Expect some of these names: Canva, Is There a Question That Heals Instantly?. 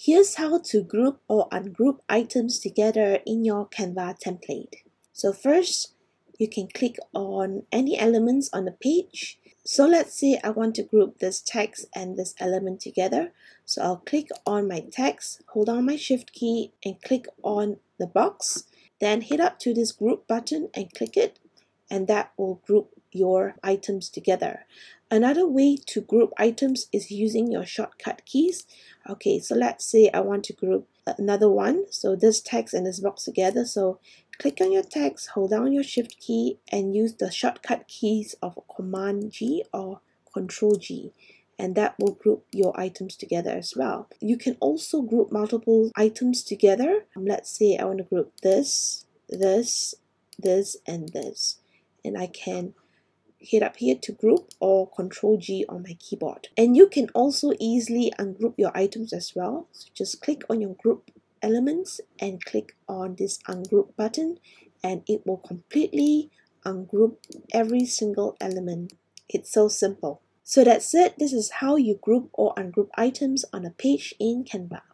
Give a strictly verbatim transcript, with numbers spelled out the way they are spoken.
Here's how to group or ungroup items together in your Canva template. So first, you can click on any elements on the page. So let's say I want to group this text and this element together. So I'll click on my text, hold down my shift key and click on the box. Then head up to this group button and click it, and that will group your items together. Another way to group items is using your shortcut keys. Okay, so let's say I want to group another one, so this text and this box together. So click on your text, hold down your shift key and use the shortcut keys of Command G or Control G, and that will group your items together as well. You can also group multiple items together. Let's say I want to group this, this, this and this, and I can head up here to group or Control G on my keyboard. And you can also easily ungroup your items as well. So just click on your group elements and click on this ungroup button, and it will completely ungroup every single element. It's so simple. So that's it. This is how you group or ungroup items on a page in Canva.